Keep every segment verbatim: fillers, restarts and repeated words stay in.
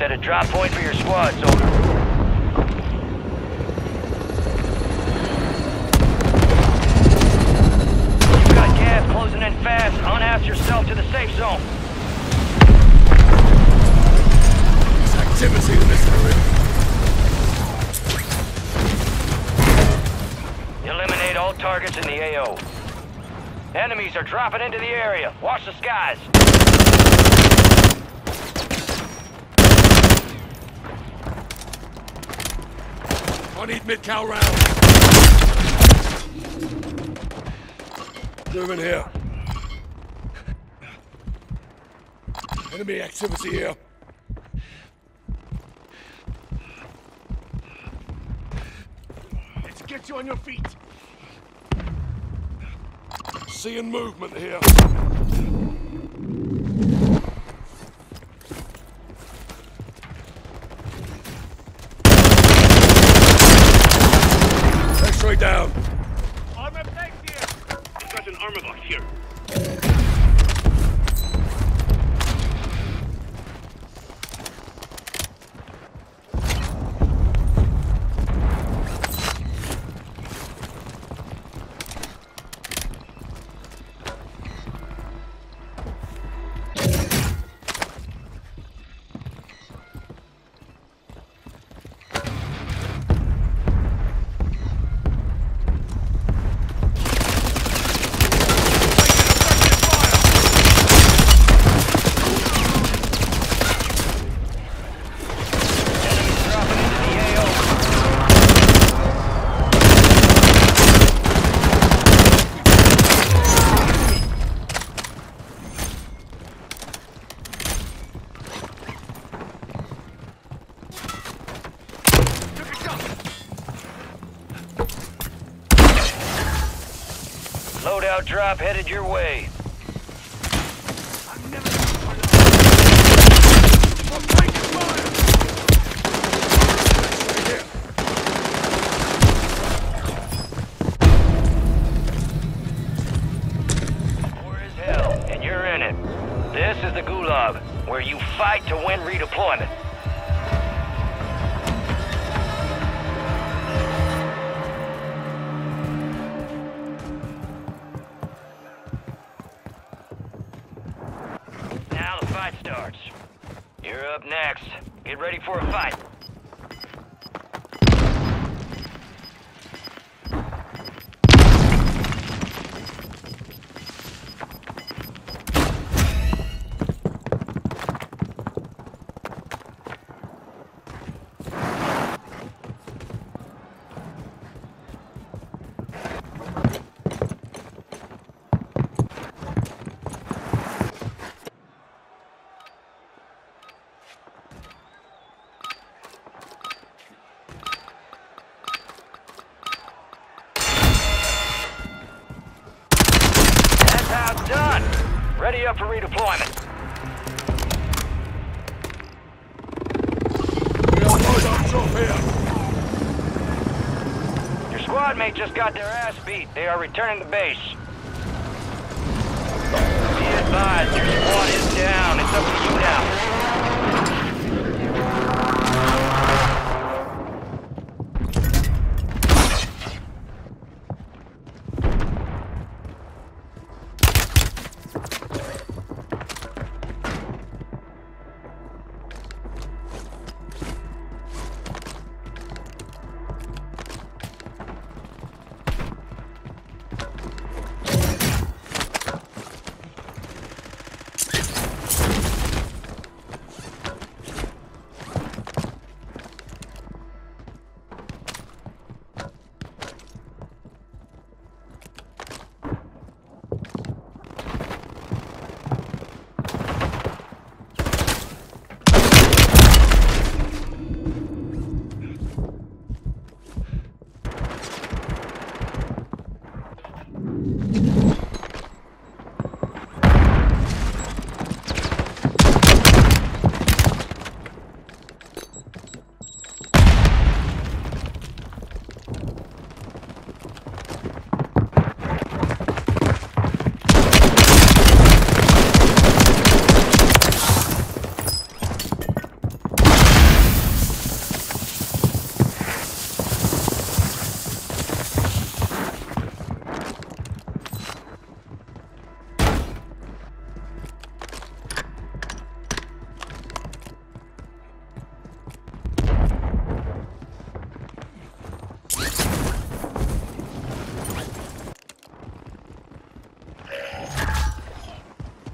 Set a drop point for your squad, soldier. Fast, unass yourself to the safe zone. There's activity in this area. Eliminate all targets in the A O. Enemies are dropping into the area. Watch the skies. I need mid-cow rounds. Moving here. Enemy activity here. Let's get you on your feet. Seeing movement here. X-ray down. Armor tank here. Got an armor box here. Loadout drop headed your way. I'm never I'm taking fire. War is hell, and you're in it. This is the Gulag, where you fight to win redeployment. Starts. You're up next. Get ready for a fight. Ready up for redeployment. We are loadouts up here. Your squad mate just got their ass beat. They are returning to base. Be advised, your squad is down. It's up to you now.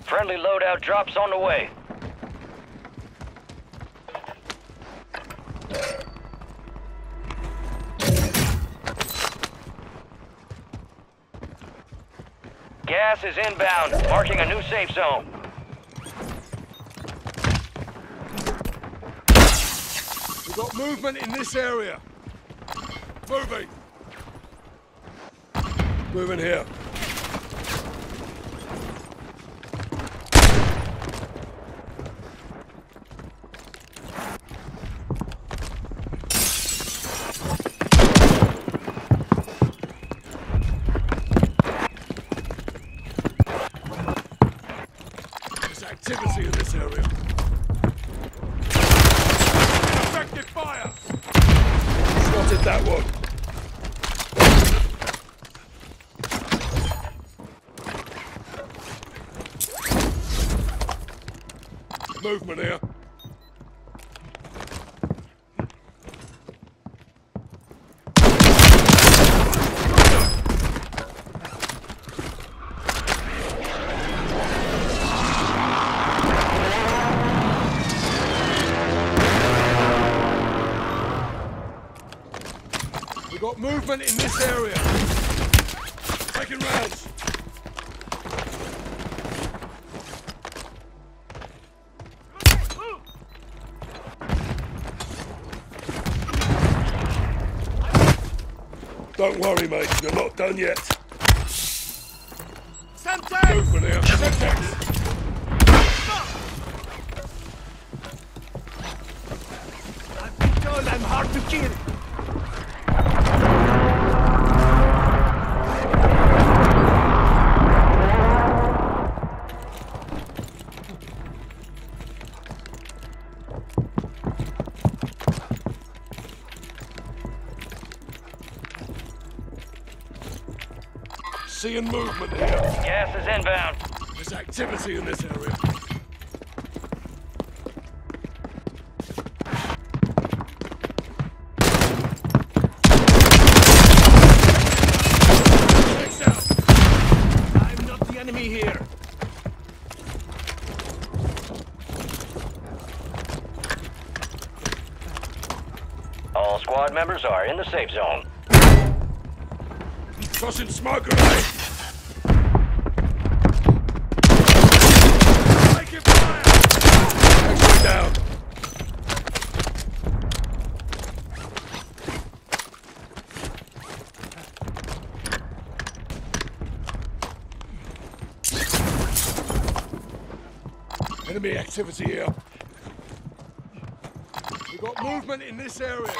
Friendly loadout drops on the way. Gas is inbound, marking a new safe zone. We've got movement in this area. Moving. Moving here. Activity in this area. Effective fire! Spotted that one. Movement here. We've got movement in this area. Taking rounds. Don't worry, mate. You're not done yet. Semtex! Movement here. Semtex! I've been told I'm hard to kill. Seeing movement here. Gas is inbound. There's activity in this area. I'm not the enemy here. All squad members are in the safe zone. Crossing smoke grenade! Taking fire! Exit down! Enemy activity here. We've got movement in this area.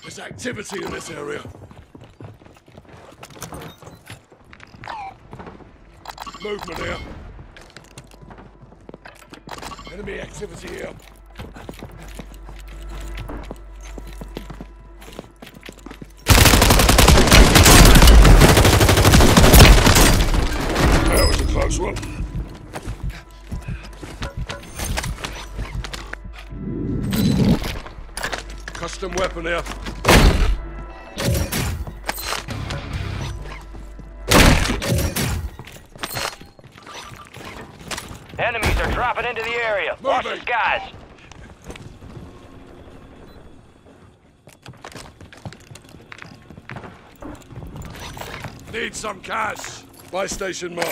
There's activity in this area. Movement here. Enemy activity here. That was a close one. Custom weapon here. Enemies are dropping into the area. Watch the skies. Need some cash. Buy station mark.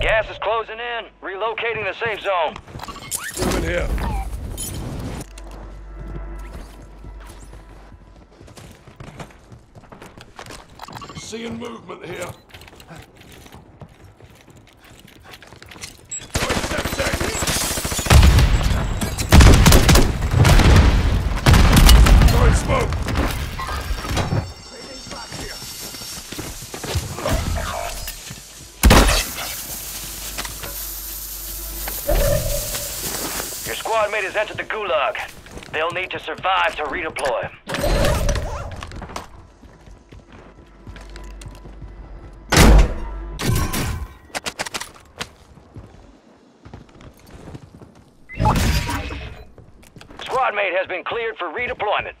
Gas is closing in. Relocating the safe zone. Moving here. Seeing movement here. Throwing smoke. Your squad mate has entered the gulag. They'll need to survive to redeploy. Squad mate has been cleared for redeployment.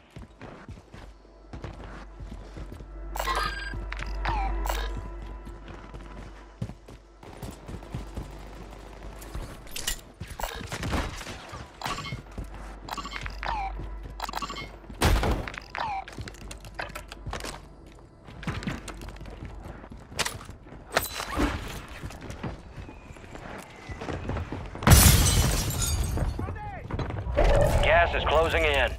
Gas is closing in.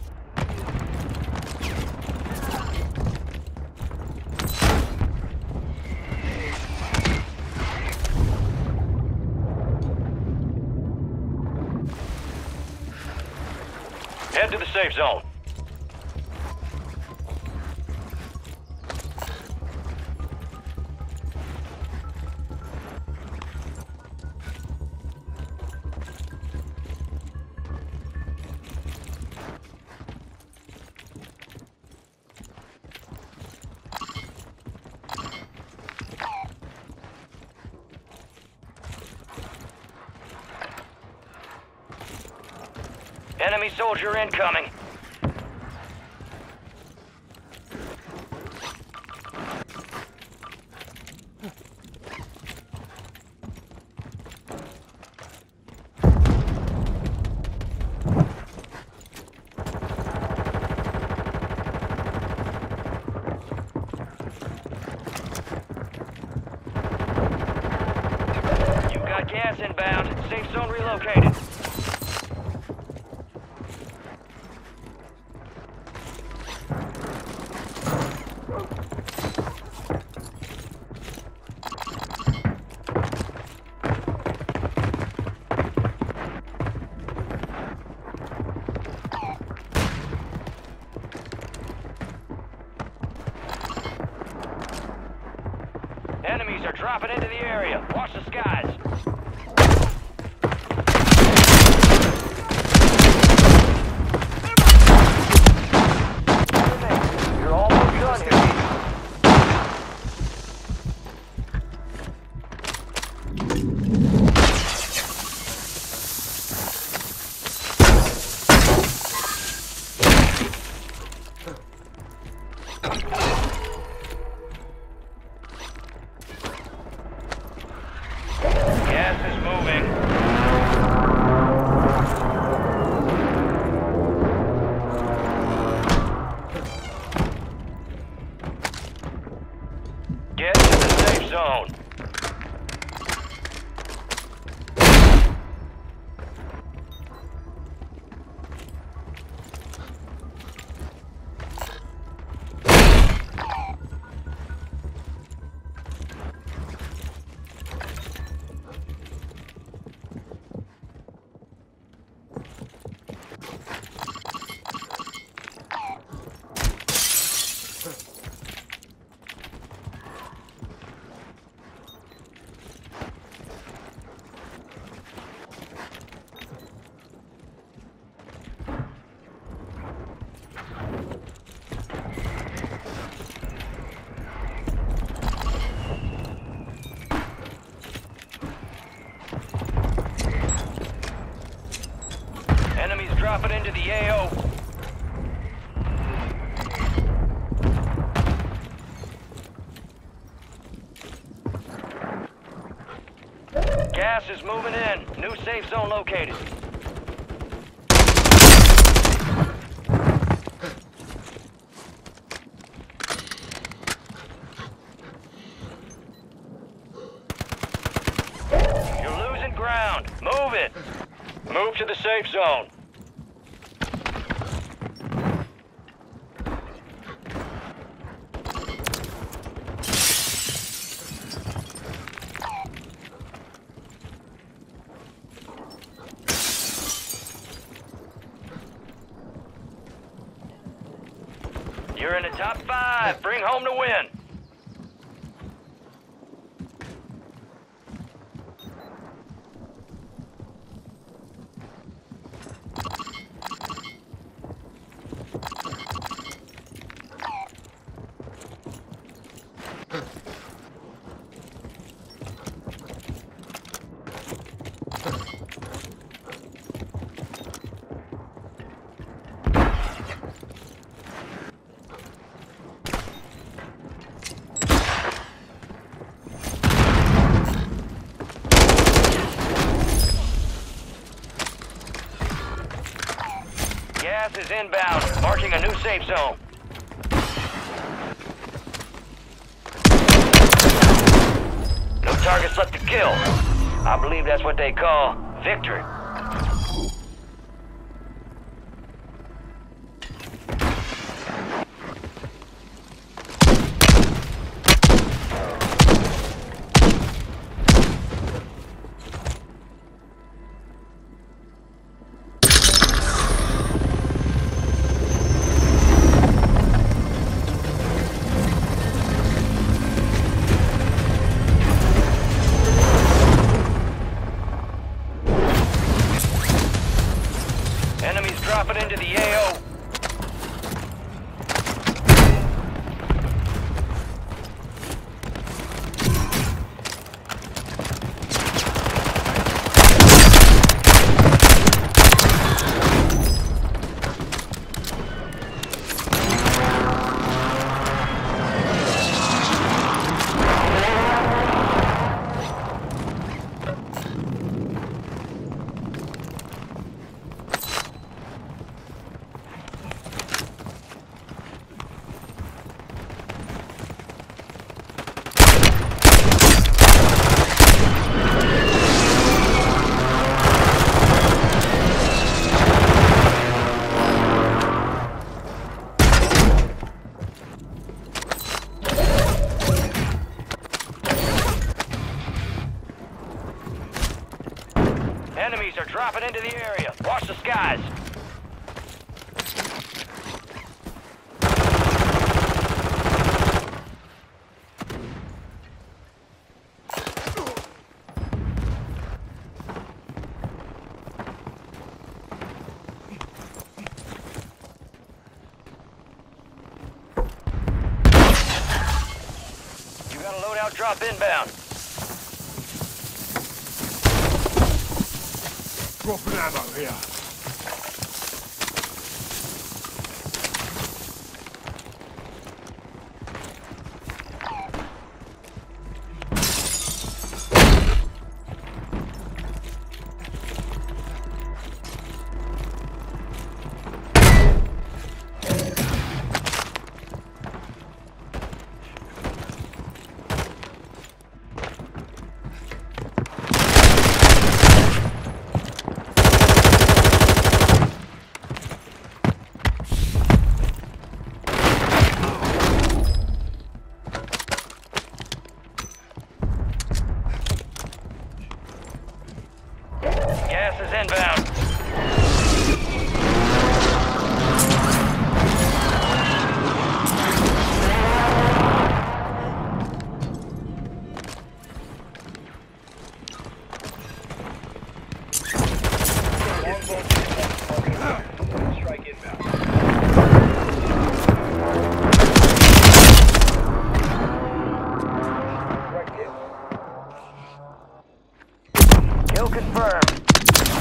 Head to the safe zone. Enemy soldier incoming. You've got gas inbound. Safe zone relocated. Enemies are dropping into the area. Watch the skies. You're almost done here. Gas is moving. Get to the safe zone. Enemies dropping into the A O. Gas is moving in. New safe zone located. You're losing ground. Move it. Move to the safe zone. You're in the top five. Bring home the win. gas is inbound, marking a new safe zone. No targets left to kill. I believe that's what they call victory. Drop it into the A O. Enemies are dropping into the area. Watch the skies. You got a loadout drop inbound. Drop an ammo here. Gas is inbound. Strike inbound. Kill confirmed.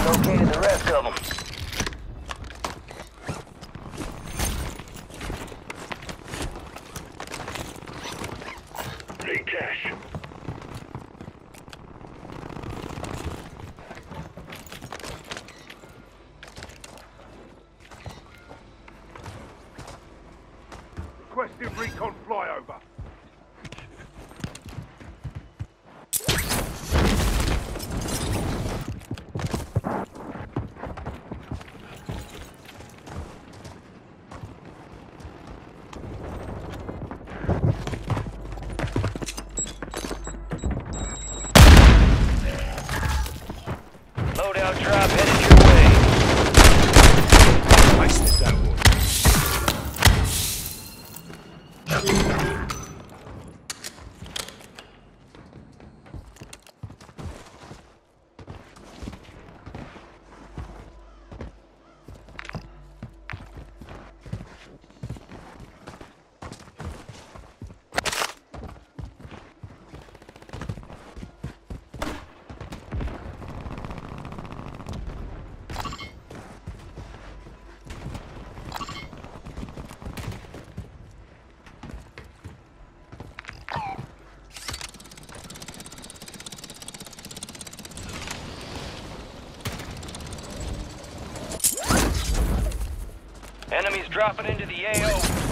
Located the rest of them. Requesting recon flyover. Drop headed your way. I sniffed that one. Enemies dropping into the A O.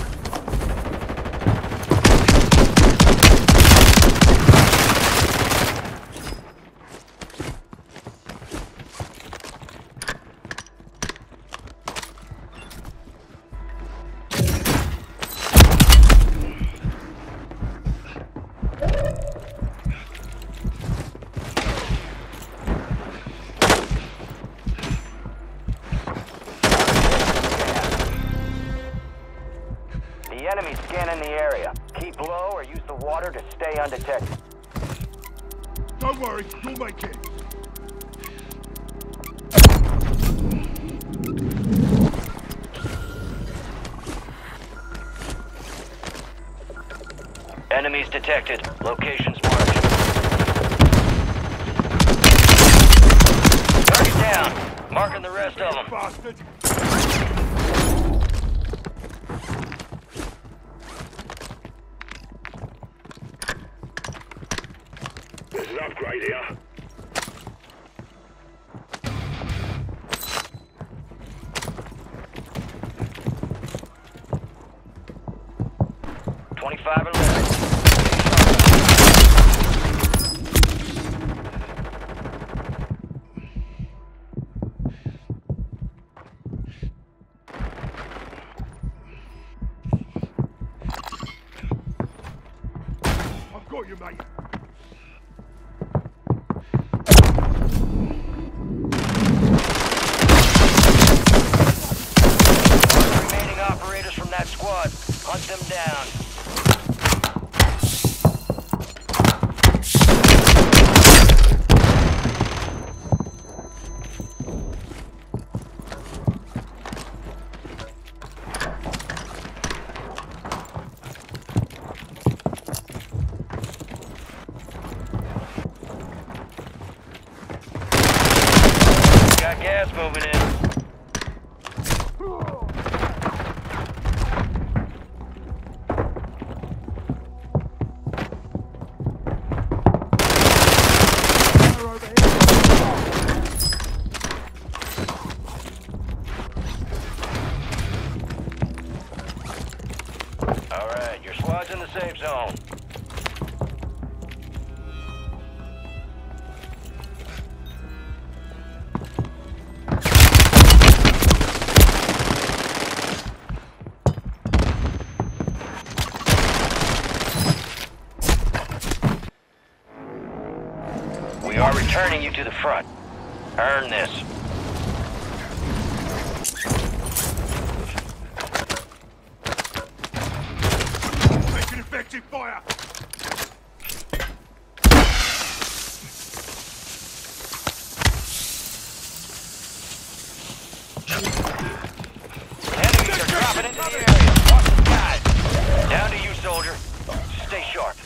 Enemy scanning the area. Keep low or use the water to stay undetected. Don't worry, you'll make it. Enemies detected. Locations marked. Target down. Marking the rest of them. Bastard. Upgrade here. Twenty-five and left. I've got you, mate. Squad, hunt them down. Got gas moving in. Your squad's in the safe zone. We are returning you to the front. Earn this. Effective fire! Enemies are dropping into the area. Watch the side. Down to you, soldier. Stay sharp.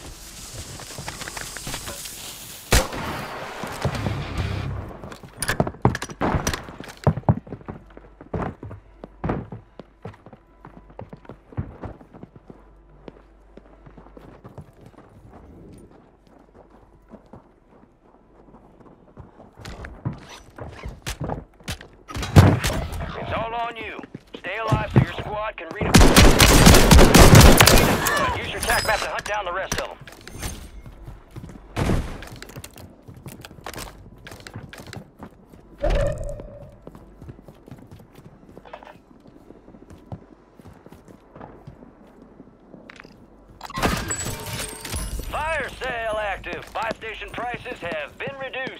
On you. Stay alive so your squad can redeploy. Use your tac map to hunt down the rest of them. Fire sale active. Buy station prices have been reduced.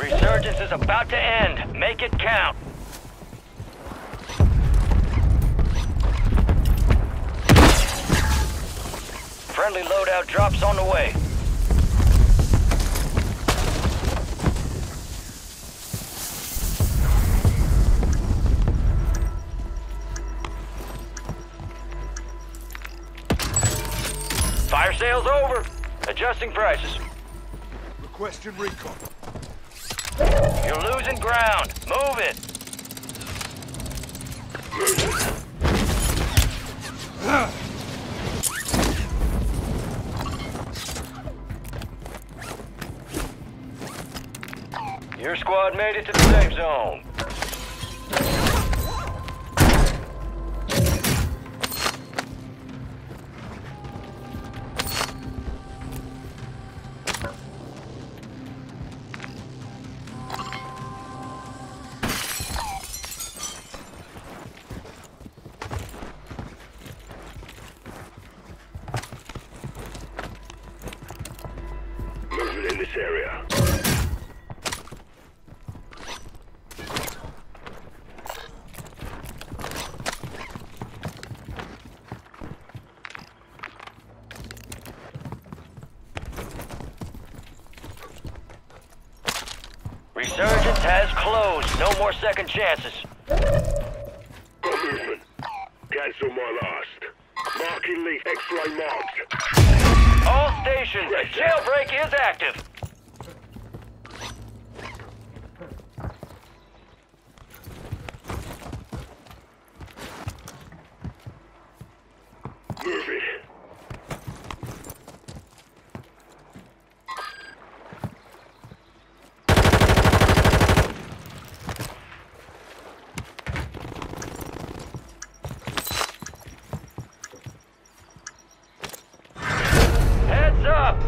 Resurgence is about to end. Make it count. Friendly loadout drops on the way. Sales over. Adjusting prices. Requesting recon. You're losing ground. Move it. Your squad made it to the safe zone. Resurgence has closed. No more second chances. Movement. Cancel my last. Marking lead. X-ray marked. All stations. Right. Jailbreak is active.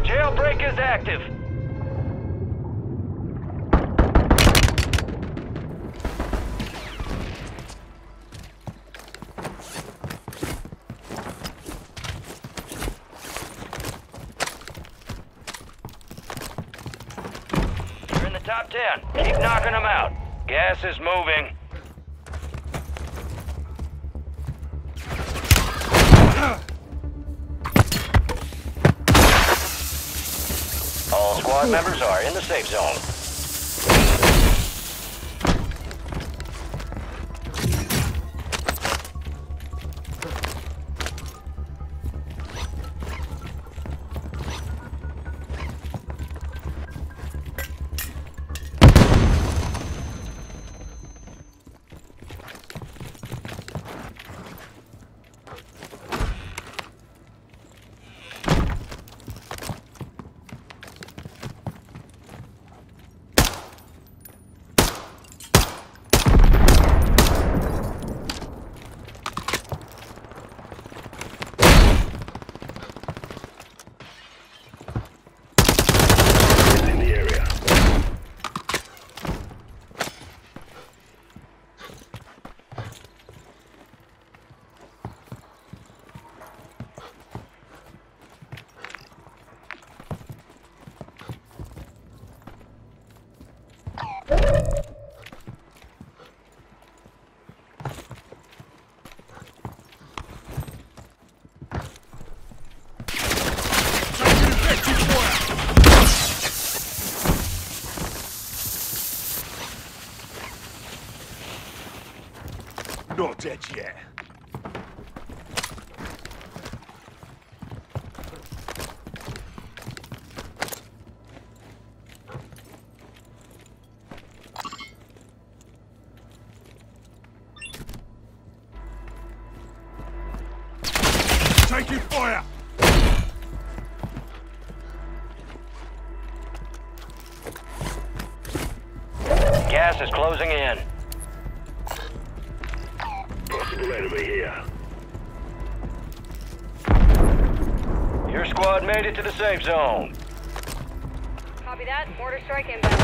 Jailbreak is active. You're in the top ten. Keep knocking them out. Gas is moving. Squad members are in the safe zone. Not dead yet. Taking fire. Gas is closing in. Enemy here. Your squad made it to the safe zone. Copy that. Mortar strike inbound.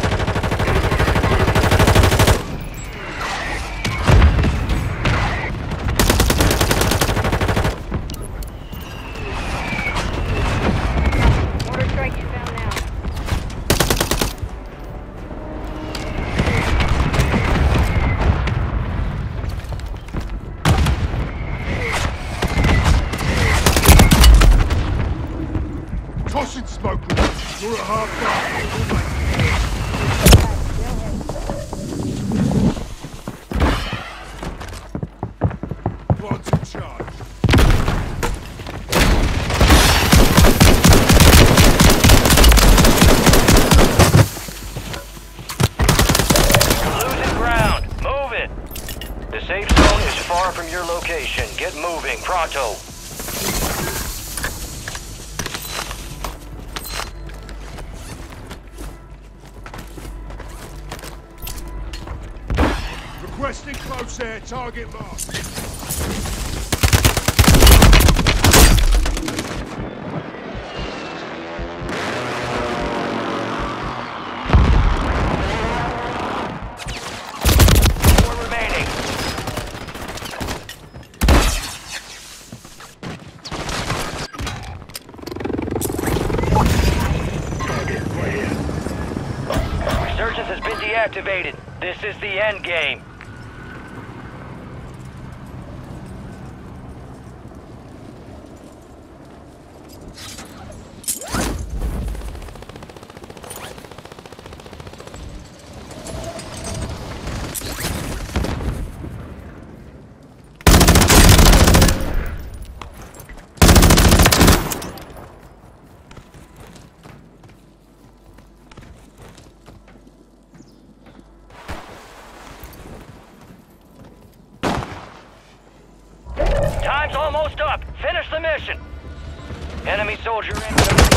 Mortar strike inbound now. Smoke, you're a half guy. The safe zone is far from your location. Get moving, pronto. Requesting close air, target mark. Has been deactivated. This is the end game. Time's almost up. Finish the mission. Enemy soldier in.